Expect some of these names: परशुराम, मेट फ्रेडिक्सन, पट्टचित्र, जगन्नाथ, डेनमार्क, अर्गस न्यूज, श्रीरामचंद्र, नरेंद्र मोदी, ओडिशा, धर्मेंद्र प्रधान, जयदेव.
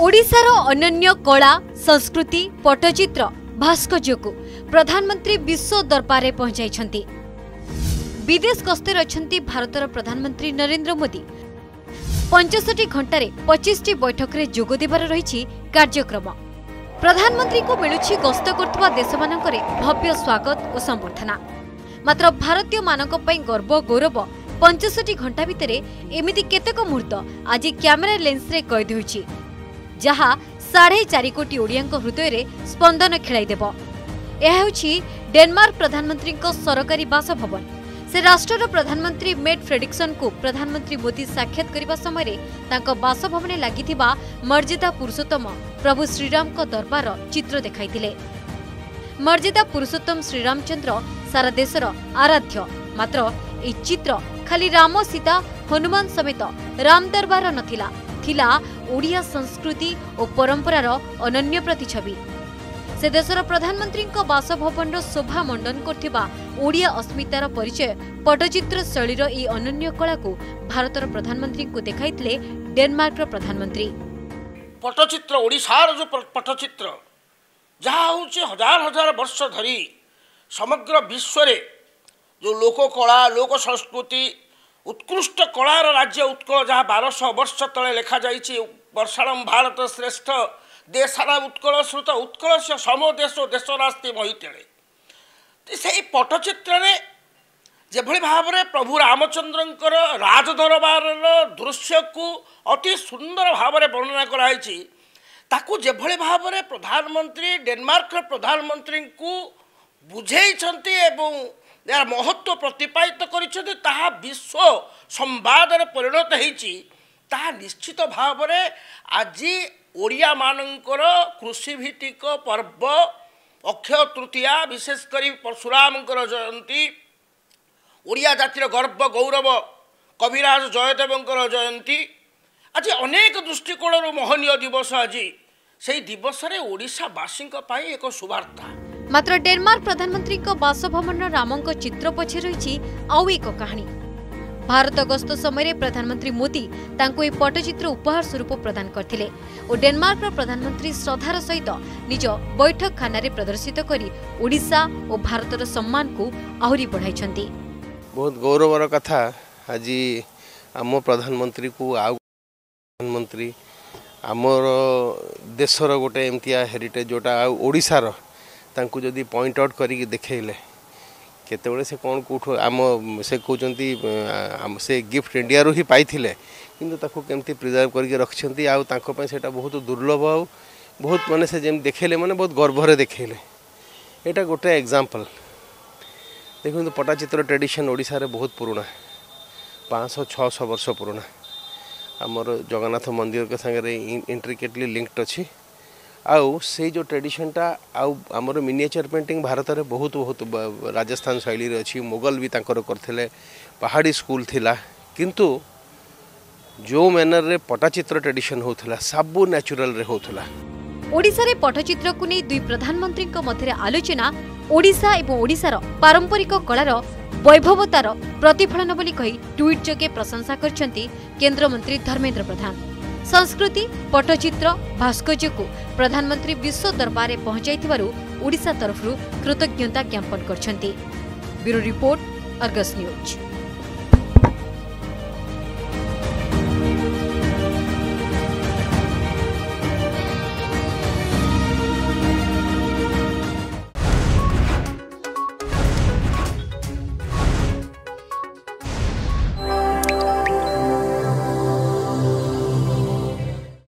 ओडिशार अनन्य कला संस्कृति पट्टचित्र भास्कर्य को प्रधानमंत्री विश्व दरबारे पहुंचाई। विदेश गस्तर अछंती भारतर प्रधानमंत्री नरेंद्र मोदी 65 घंटा 25 बैठक में जोग देवार रही कार्यक्रम। प्रधानमंत्री को मिलुछि गस्त करथुवा देश मानकरे भव्य स्वागत और संबर्धना। मात्र भारतीय मानक पई गर्व गौरव 65 घंटा भितर एमिति केतेक मुहूर्त आज क्यामेरा लेंस रे कैद होछि, जहा 4.5 कोटी ओडियांक हृदय रे स्पंदन खेलाई देब। यह होछि डेनमार्क प्रधानमंत्री सरकारी बासभवन। से राष्ट्रर प्रधानमंत्री मेट फ्रेडिक्सन को प्रधानमंत्री मोदी साक्षात करने समय बासभवन लगी मर्यादा पुरुषोत्तम प्रभु श्रीराम दरबार चित्र देखाई। मर्यादा पुरुषोत्तम श्रीरामचंद्र सारा देशर आराध्य। मात्र ए चित्र खाली राम सीता हनुमान समेत राम दरबार नथिला, थिला ओडिया संस्कृति और परंपरार अनन्य प्रतिछवि। से देशर प्रधानमंत्री बासभवन शोभा मंडन करथिबा ओडिया अस्मितार परिचय पट्टचित्र शैलीर ए अनन्य कला को भारतर प्रधानमंत्री को देखाइथिले डेनमार्कर प्रधानमंत्री। पट्टचित्र ओडिशार जो पट्टचित्र जहा होचे हजार हजार वर्ष धरी समग्र विश्व रे जो लोक कला लोक संस्कृति उत्कृष्ट कलार राज्य उत्कल जहाँ 1200 वर्ष तले लेखा जाइए वर्षाणम भारत श्रेष्ठ देशारा उत्कल श्रुत उत्कल से सम देश देश रास्ते महीते से पट्टचित्र ने जेभली भाव में प्रभु रामचंद्र राजदरबार दृश्य को अति सुंदर भाव में वर्णना कराई। ताकू जेभली भाव में प्रधानमंत्री डेनमार्क प्रधानमंत्री को बुझे यार महत्व प्रतिपादित करिसेते ताहा विश्व संवाद रे परिणत हेछि। ताहा निश्चित भाव रे आज ओडिया मानंकर कृषि भित्तिक पर्व अक्षय तृतीया विशेष करी परशुरामकर जयंती ओडिया जातिर गर्व गौरव कविराज जयदेवंकर जयंती आज अनेक दृष्टिकोण मोहनीय दिवस। आज से दिवस रे ओडिशा वासिंक पाई एक शुभार्था। मात्र डेनमार्क प्रधानमंत्री बासभवन रामों चित्र पछे रही आउ एक कहानी। भारत गस्त समय प्रधानमंत्री मोदी पट्टचित्र उपहार स्वरूप प्रदान करथिले और डेनमार्क प्रधानमंत्री श्रद्धार सहित निज बैठक खाना प्रदर्शित करी ओडिशा और भारतर सम्मान को आहरी बढ़ाई। बहुत गौरवर कथा आज आम प्रधानमंत्री को आउ प्रधानमंत्री आमर देशर गोटे एमतिया हेरिटेज जोटा ओडिशार तांकु जदि पॉइंट आउट करी देखेले केतेबेले से कोन कोठो आम से कहउचंती आम से गिफ्ट इंडिया रो ही पाइथिले किंतु ताको केमती प्रिजर्व करिके रखछंती आ तांको पय सेटा बहुत दुर्लभ आ बहुत माने से जेम देखेले माने बहुत गर्व रे देखेले। एटा गोटे एग्जांपल देखंतु पट्टचित्र ट्रेडिशन ओडिसा रे बहुत पुराना 500-600 वर्ष पुराना हमर जगन्नाथ मंदिर के संगे रे इंट्रिकेटली लिंक्ड अछि। आउ से जो ट्रेडिशनटा आउ आमर मिनिएचर पेंटिंग भारत में बहुत बहुत राजस्थान शैली अच्छी मुगल भी तांकर करथिले पहाड़ी स्कूल थिला किंतु जो मैनर रे पट्टचित्र ट्रेडिशन होथिला सबु नेचुरल रे होथिला। ओडिसा रे पट्टचित्र को नै दुई प्रधानमंत्री को मथरे आलोचना ओडिसा एवं ओडिसा रो पारंपरिक कला रो वैभवतार प्रतिफलन बोली कही ट्वीट जके प्रशंसा करछंती केंद्र मंत्री धर्मेंद्र प्रधान। संस्कृति पट्टचित्र भास्कर्य को प्रधानमंत्री विश्व दरबारे पहुंचाई ओडिशा तरफ कृतज्ञता ज्ञापन करछंती। Bureau report, अर्गस न्यूज।